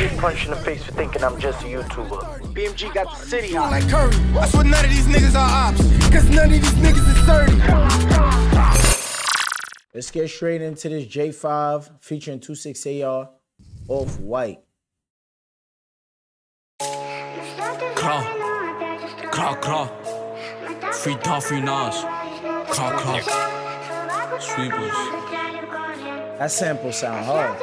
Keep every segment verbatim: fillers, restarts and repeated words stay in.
get punched in the face for thinking I'm just a YouTuber. B M G got the city hot. Like Curry. I swear none of these niggas are ops, cause none of these niggas is thirty. Let's get straight into this J five featuring twenty-six A R, Off-White. Crawl, crawl, crawl. Free Tom, free Nas. Crawl, crawl. Sweepers. That sample sound hard.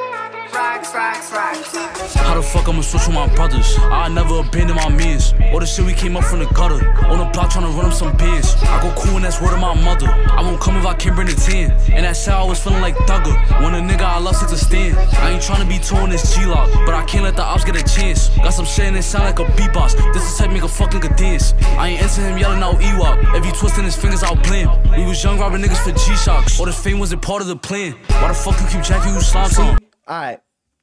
Rax, rax, rax. How the fuck I'ma switch with my brothers? I never abandon my mans. All the shit we came up from the gutter. On the block tryna run up some bands. I go cool and that's word of my mother. I won't come if I can't bring a ten. And that's how I was feeling like Thugger. When a nigga I love took a stand. I ain't tryna be torn this G-Lock, but I can't let the ops get a chance. Got some shit and it sound like a beatbox. This is type make a fucking nigga dance. I ain't into him yelling out E W A P. If he twisting his fingers I'll blame. We was young robbing niggas for G-Shocks. All this fame wasn't part of the plan. Why the fuck you keep jacking you slobs on? Alright,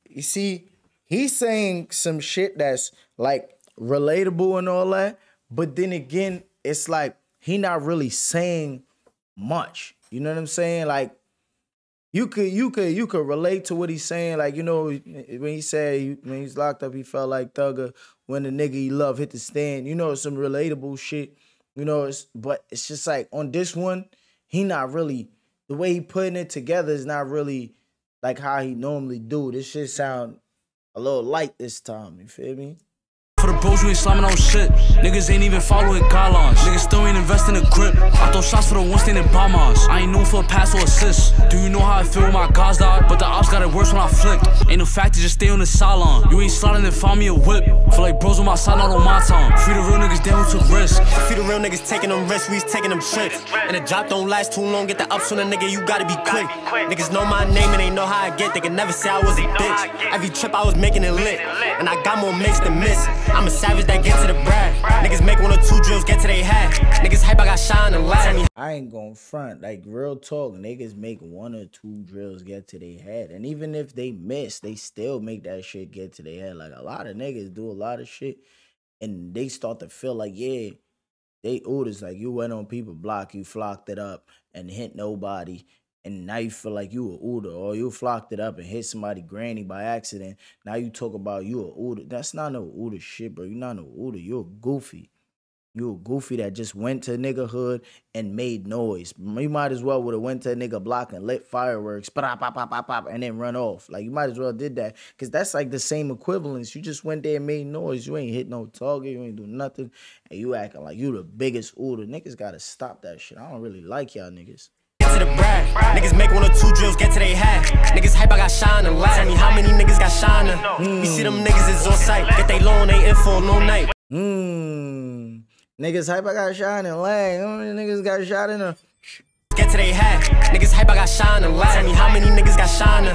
you see, he's saying some shit that's like relatable and all that, but then again, it's like he not really saying much. You know what I'm saying? Like you could, you could, you could relate to what he's saying. Like you know when he said when he's locked up, he felt like Thugger. When the nigga he loved hit the stand, you know, some relatable shit. You know, it's, but it's just like on this one, he not really the way he putting it together is not really. Like how he normally do. This shit sound a little light this time, you feel me? For the bros, we ain't slamming on shit. Niggas ain't even following guidelines. Niggas still ain't investing in a grip. I throw shots for the one standing by mine. I ain't known for a pass or assist. Do you know how I feel when my guys died? But the ops got it worse when I flicked. Ain't no fact to just stay on the sideline. You ain't sliding and find me a whip. Feel like bros on my side, not on my time. Free the real niggas down who took risk. Free the real niggas taking them risks, we taking them trips. And the job don't last too long, get the ups on a nigga, you gotta be quick. Niggas know my name and they know how I get. They can never say I was a bitch. Every trip I was making it lit. And I got more mix than miss. I'm a savage that get to the bread. Niggas make one or two drills, get to they head. Niggas hype, I got shine and light. I ain't gon' front, like real talk. Niggas make one or two drills, get to they head. And even if they miss, they still make that shit get to their head. Like a lot of niggas do a lot of shit and they start to feel like, yeah, they orders. Like you went on people block, you flocked it up and hit nobody. And now you feel like you a Uda, or you flocked it up and hit somebody granny by accident. Now you talk about you a Uda. That's not no Uda shit, bro. You're not no Uda. You're a goofy. You're a goofy that just went to nigga hood and made noise. You might as well would have went to a nigga block and lit fireworks, pop, pop, pop, pop, pop, and then run off. Like you might as well did that because that's like the same equivalence. You just went there and made noise. You ain't hit no target. You ain't do nothing. And you acting like you the biggest Uda. Niggas got to stop that shit. I don't really like y'all niggas. To the bread. Niggas make one or two drills, get to they head. Niggas hype, I got shine and light. Tell me how many niggas got shine. Mm. You see them niggas is on sight. Get they loan, they in for no night. Mmm. Niggas hype, I got shine and light. How many niggas got shot in a get to they head. Niggas hype, I got shine and light. Tell me how many niggas got shine.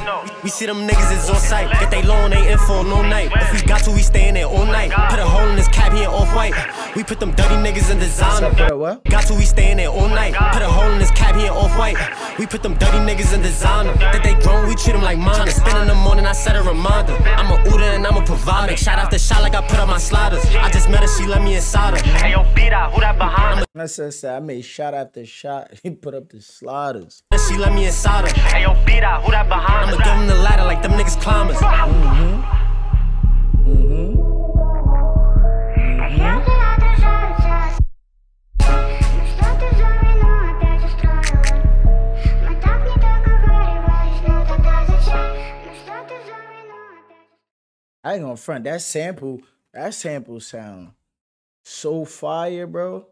We see them niggas is on sight. Get they loan, they in for no night. If we got to, we staying there all night. Put a hole in this cap here Off-White. We put them dirty niggas in designer. Got to, we staying there all night. Put a hole in this cap here Off-White. We put them dirty niggas in designer. That they grown, we treat them like mine. Spin in the morning, I set a reminder. I'm a Uda and I'm a provider. Shot after shot like I put up my sliders. I just met her, she let me inside her. Hey, yo, beat out, who that behind her? That's what I said. I made shot after shot. He put up the sliders. She let me inside her. Hey, yo, beat out, who that behind her? I'ma give him the ladder like them niggas climbers. Mm-hmm. I ain't gonna front, that sample, that sample sound so fire, bro.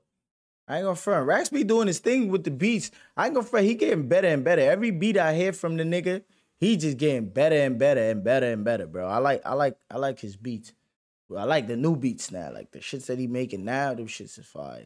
I ain't gonna front. Rax be doing his thing with the beats. I ain't gonna front, he getting better and better. Every beat I hear from the nigga, he just getting better and better and better and better, bro. I like, I like, I like his beats. I like the new beats now. Like the shits that he making now, them shits is fire.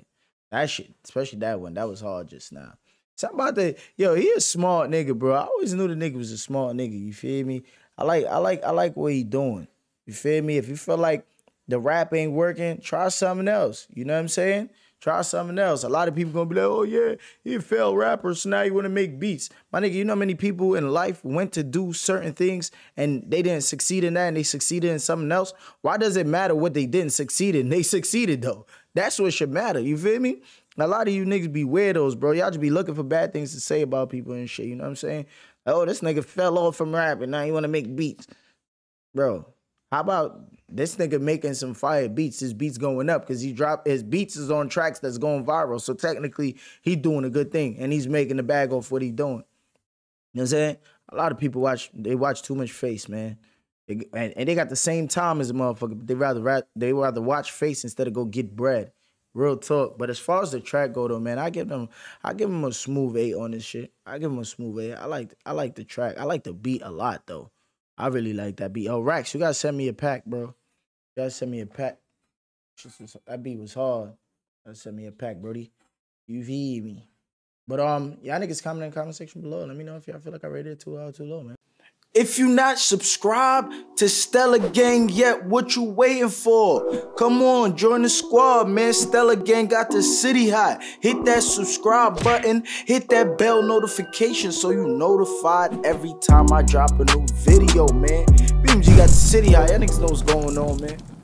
That shit, especially that one, that was hard just now. Something about the, yo, he a smart nigga, bro. I always knew the nigga was a smart nigga, you feel me? I like, I like, I like what he doing. You feel me? If you feel like the rap ain't working, try something else. You know what I'm saying? Try something else. A lot of people gonna be like, oh yeah, he failed rapper, so now you wanna make beats. My nigga, you know how many people in life went to do certain things and they didn't succeed in that and they succeeded in something else? Why does it matter what they didn't succeed in? They succeeded though. That's what should matter. You feel me? A lot of you niggas be weirdos, bro. Y'all just be looking for bad things to say about people and shit. You know what I'm saying? Oh, this nigga fell off from rapping, now you wanna make beats. Bro. How about this nigga making some fire beats? His beats going up because he dropped his beats is on tracks that's going viral. So technically, he doing a good thing and he's making the bag off what he doing. You know what I'm saying? A lot of people watch, they watch too much face, man. They, and, and they got the same time as a motherfucker, but they rather, they rather watch face instead of go get bread. Real talk. But as far as the track go though, man, I give them I give them a smooth eight on this shit. I give them a smooth eight. I like I like the track. I like the beat a lot though. I really like that beat. Oh, Rax, you gotta send me a pack, bro. You gotta send me a pack. That beat was hard. You gotta send me a pack, Brody. You feel me? But um, y'all niggas comment in the comment section below. Let me know if y'all feel like I rated it too high or too low, man. If you not subscribed to Stellar Gang yet, what you waiting for? Come on, join the squad, man. Stellar Gang got the city hot. Hit that subscribe button. Hit that bell notification so you notified every time I drop a new video, man. B M G got the city hot. Y'all niggas know what's going on, man.